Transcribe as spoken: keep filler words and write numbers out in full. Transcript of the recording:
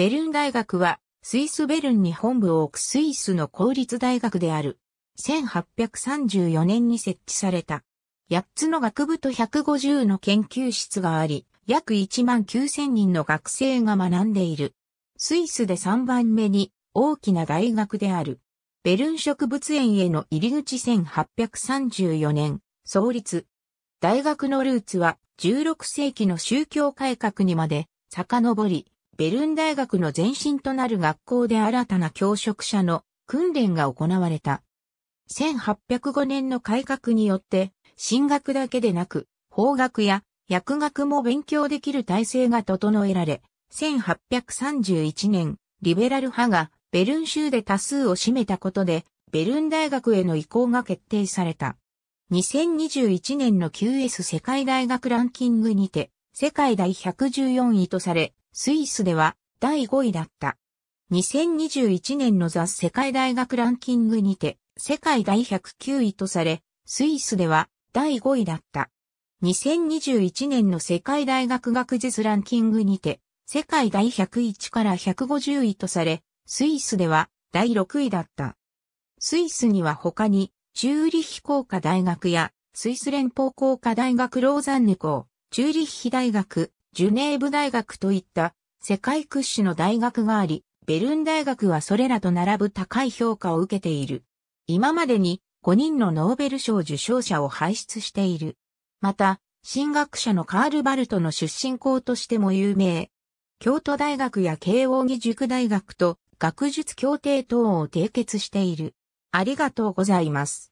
ベルン大学は、スイス・ベルンに本部を置くスイスの公立大学である。せんはっぴゃくさんじゅうよねんに設置された。やっつの学部とひゃくごじゅうの研究室があり、約いちまんきゅうせんにんの学生が学んでいる。スイスでさんばんめに大きな大学である。ベルン植物園への入り口せんはっぴゃくさんじゅうよねん、創立。大学のルーツはじゅうろくせいきの宗教改革にまで遡り、ベルン大学の前身となる学校で新たな教職者の訓練が行われた。せんはっぴゃくごねんの改革によって、神学だけでなく、法学や薬学も勉強できる体制が整えられ、せんはっぴゃくさんじゅういちねん、リベラル派がベルン州で多数を占めたことで、ベルン大学への移行が決定された。にせんにじゅういちねんの キューエス 世界大学ランキングにて、世界第ひゃくじゅうよんいとされ、スイスではだいごいだった。にせんにじゅういちねんのザ・世界大学ランキングにて、世界第ひゃくきゅういとされ、スイスではだいごいだった。にせんにじゅういちねんの世界大学学術ランキングにて、世界第ひゃくいちからひゃくごじゅういとされ、スイスではだいろくいだった。スイスには他に、チューリッヒ工科大学や、スイス連邦工科大学ローザンヌ校、チューリッヒ大学、ジュネーブ大学といった、世界屈指の大学があり、ベルン大学はそれらと並ぶ高い評価を受けている。今までにごにんのノーベル賞受賞者を輩出している。また、神学者のカール・バルトの出身校としても有名。京都大学や慶應義塾大学と学術協定等を締結している。ありがとうございます。